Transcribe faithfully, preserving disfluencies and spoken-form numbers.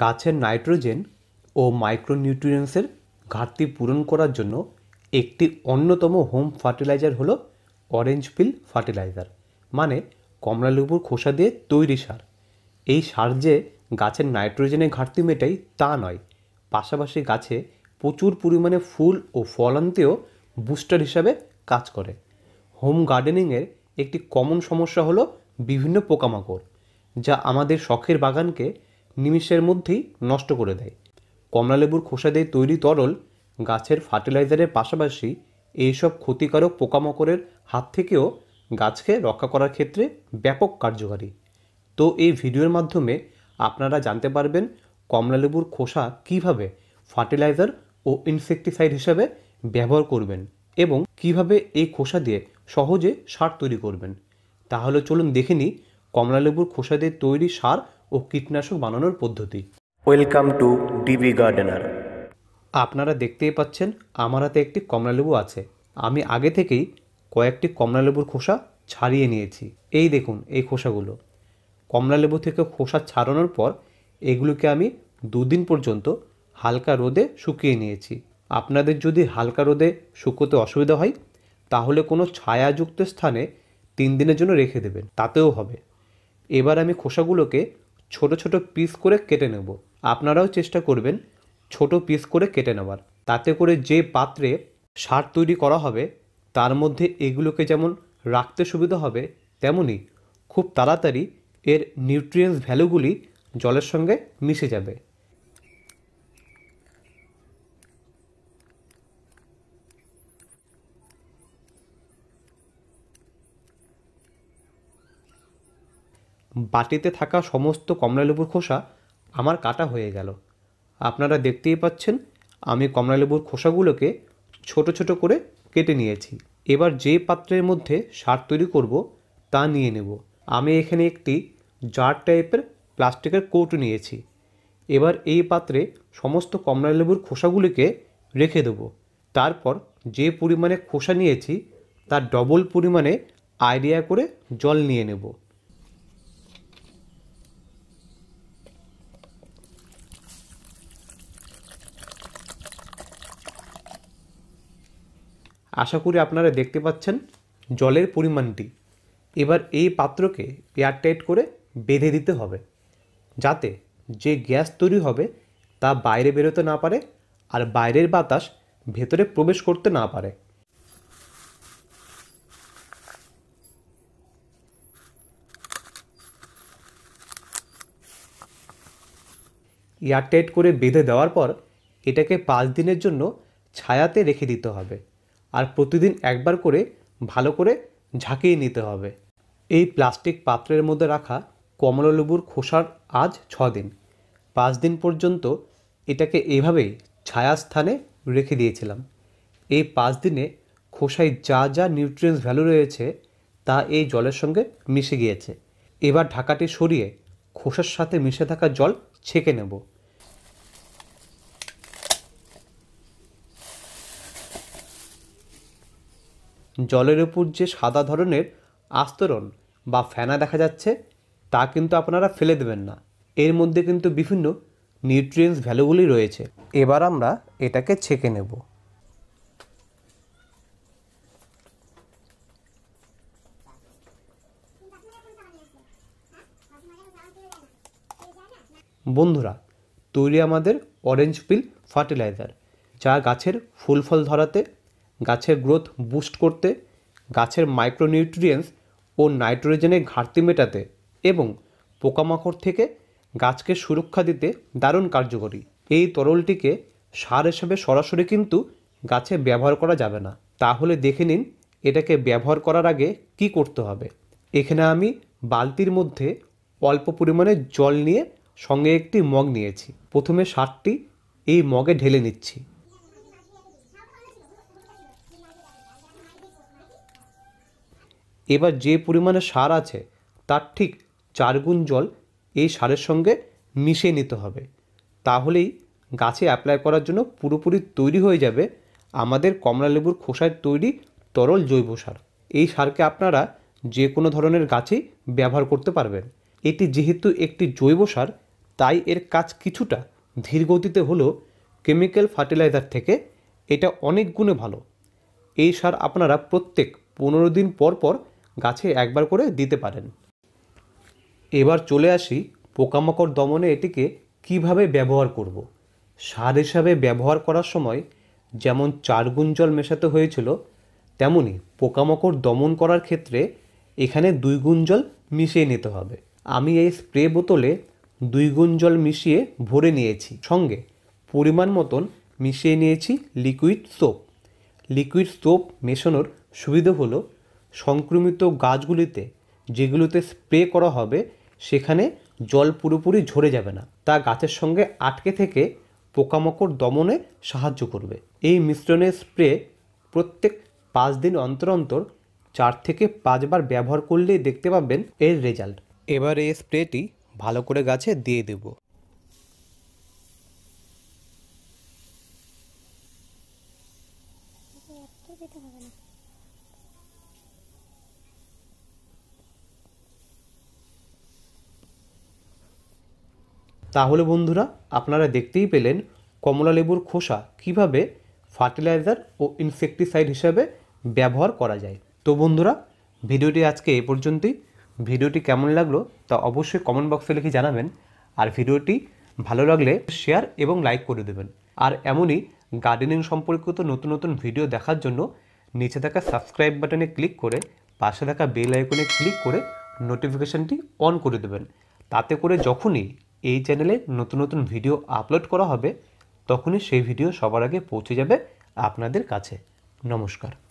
गाछेर नाइट्रोजेन और माइक्रोनिउट्रिएंट्सेर घाटति पूरण करार जोन्नो एकटी अन्यतम होम फार्टिलाइजार हलो ऑरेंज पिल फार्टिलाइजार माने कमलालेबुर खोसा दिए तैरी सार। एई सार जे गाछेर नाइट्रोजेनेर घाटति मेटाय ता नय, पाशापाशि गाचे प्रचुर परिमाणे फुल और फलानतेओ बुस्टार हिसाबे काज करे। होम गार्डेनिंगेर एकटी कमन समस्या हलो विभिन्न पोकामाकड़ जा आमादेर शखेर बागानके निमेषेर मध्येई नष्ट करे देय। कमलालेबुर खोसा दिए तैरी तरल गाछेर फार्टिलाइजारेर पाशापाशि एई सब क्षतिकारक पोकामाकड़ेर हाथ थेकेओ गाछके रक्षा करार क्षेत्रे व्यापक कार्यकारी। तो एई भिडियोर माध्यमे आपनारा जानते पारबेन कमलालेबुर खोसा किभाबे फार्टिलाइजार और इनसेक्टिसाइड हिसाबे व्यवहार करबेन एबं किभाबे एई खोसा दिए सहजे सार तैरी करबेन। ताहले चलुन देखे नि कमलालेबुर खोसा दिए तैरी सार और कीटनाशक बनानोर पद्धति। Welcome to DB gardener. आपनारा देखतेई पाच्छेन आमार हाते एकटी कमलालेबू आछे। आमी आगे थेकेई कयेकटी कमलालेबुर खोसा छाड़िए निएछि। एई देखुन एई खोसागुलो कमलालेबू थेके खोसा छाड़ानोर पर एगुलोके आमी दुदिन पर्यन्त हालका रोदे शुकिए निएछि। आपनादेर जोदि हालका रोदे शुकोते असुविधा हय ताहले कोनो छायायुक्त स्थाने तीन दिनेर जोन्नो रेखे देबेन, तातेओ होबे। एबार आमी खोसागुलोके छोटो छोटो पिस करे केटे नेब। आपनाराओ चेष्टा करबेन छोटो पिस करे केटे नेवार, ताते करे जे पात्रे सार तैरी करा होबे तार मध्ये एगुलोके जेमन राखते सुविधा होबे तेमोनी खूब ताड़ाताड़ी एर निउट्रिएंट्स भ्यालुगुली जलेर संगे मिशे जाबे। बाटीते थाका समस्त कमलालेबुर खोसा आमार काटा हो गेल। आपनारा देखतेई पाच्छेन आमी कमलालेबुर खोसागुलोके छोटो छोटो करे केटे निएछि। एबार जे पात्रेर मध्ये सार तैरी करब ता निये नेब। आमी एखाने एकटी जार टाइपेर प्लास्टिकेर कौटो निएछि। एबार एई पात्रे समस्त कमलालेबुर खोसागुलोके रेखे देब। तारपर जे परिमाणे खोसा निएछि तार डबल परिमाणे आइडिया करे जल निये नेब। आशा करी आपनारा देखते पाच्छेन जलेर परिमाणटी। एबार एई पात्रके एयारटाइट करे बेधे दिते होबे जाते जे ग्यास तैरी होबे ता बाइरे बेरोते ना पारे आर बाइरेर बातास भेतरे प्रवेश करते ना पारे। एयारटाइट करे बेधे देवार पर एटाके पाँच दिनेर जोन्नो छायाते रेखे दिते होबे और प्रतिदिन एक बार करे भालो करे झाँकिए निते होबे। एई प्लास्टिक पात्रेर मध्य रखा कमलालेबुर खोसार आज छ दिन पाँच दिन पर्यन्त एटाके एइभाबेई छाया स्थाने रेखे दिएछिलाम। एई पाँच दिने खोसाय जा जा निउट्रिएंट्स भ्यालु रयेछे ता एई जलेर संगे मिशे गियेछे। एबार ढाकाटी सरिये खोसार साथे मिशे थाका जल छेके नेब। जलेर उपर जे सादा धरनेर आस्तरण बा फैना देखा जाच्छे ता किन्तु आपनारा फेले देबेन ना, एर मध्ये किन्तु विभिन्न निउट्रिएंट्स भ्यालुगुली रयेछे। एबार आमरा एटाके छेके नेब। बंधुरा तैरी आमादेर ऑरेंज पिल फार्टिलाइजार जा गाछेर फुल फल धराते, गाछेर ग्रोथ बुस्ट करते, गाछेर माइक्रोनिउट्रिएंट्स और नाइट्रोजेनेर घाटति मेटाते एबं पोकामाकड़ थेके गाछके सुरक्षा दिते दारुण कार्यकरी। एई तरलटिके सार हिसेबे सरासरि किन्तु गाछे व्यवहार करा जाबे ना। ताहले देखे निन एटाके व्यवहार करार आगे कि करते होबे। एखाने आमी बाल्तिर मध्ये अल्प परिमाणे जल निये संगे एकटी मग नियेछि। प्रथमे सारटी एई मगे ढेले निच्छि। एबार जे परिमाणे सार आछे तार ठीक चार गुण जल एई सारेर संगे मिशिये निते होबे। ताहलेई गाछे अ্যাপ্লাই करार जोन्नो पुरोपुरि तैरी हये जाबे आमादेर कमलालेबुर खोसार तैरी तरल जैव सार। एई सारके आपनारा जे कोनो धरनेर गाछेई व्यवहार करते पारबेन। एटी जेहेतु एकटी जैव सार তাই এর কাজ কিছুটা ধীর গতিতে হলেও কেমিক্যাল ফার্টিলাইজার থেকে এটা অনেক গুণে ভালো। এই সার আপনারা প্রত্যেক পনেরো দিন পর পর গাছে একবার করে দিতে পারেন। এবার চলে আসি পোকামাকড় দমনে এটিকে কিভাবে ব্যবহার করব। সার হিসাবে ব্যবহার করার সময় যেমন চার গুণ জল মেশাতে হয়েছিল, তেমনি পোকামাকড় দমন করার ক্ষেত্রে এখানে দুই গুণ জল মিশিয়ে নিতে হবে। আমি এই স্প্রে বোতলে দুই গুণ জল মিশিয়ে ভরে নিয়েছি, সঙ্গে পরিমাণ মতন মিশিয়ে নিয়েছি লিকুইড সোপ। লিকুইড সোপ মেশানোর সুবিধা হলো সংক্রমিত গাছগুলিতে যেগুলোতে স্প্রে করা হবে সেখানে জল পুরোপুরি ঝরে যাবে না, তা গাছের সঙ্গে আটকে থেকে পোকামাকড় দমনে সাহায্য করবে। এই মিশ্রণের স্প্রে প্রত্যেক পাঁচ দিন অন্তর অন্তর চার থেকে পাঁচবার ব্যবহার করলেই দেখতে পাবেন এর রেজাল্ট। এবার এই স্প্রেটি ভালো করে গাছে দিয়ে দেব। তাহলে বন্ধুরা, আপনারা দেখতেই পেলেন কমলা লেবুর খোসা কিভাবে ফার্টিলাইজার ও ইনসেক্টিসাইড হিসাবে ব্যবহার করা যায়। তো বন্ধুরা, ভিডিওটি আজকে এ পর্যন্তই। ভিডিওটি কেমন লাগলো তা অবশ্যই কমেন্ট বক্সে লিখে জানাবেন, আর ভিডিওটি ভালো লাগলে শেয়ার এবং লাইক করে দেবেন। আর এমনই গার্ডেনিং সম্পর্কিত নতুন নতুন ভিডিও দেখার জন্য নিচে থাকা সাবস্ক্রাইব বাটনে ক্লিক করে পাশে থাকা বেল আইকনে ক্লিক করে নোটিফিকেশানটি অন করে দেবেন। তাতে করে যখনই এই চ্যানেলে নতুন নতুন ভিডিও আপলোড করা হবে তখনই সেই ভিডিও সবার আগে পৌঁছে যাবে আপনাদের কাছে। নমস্কার।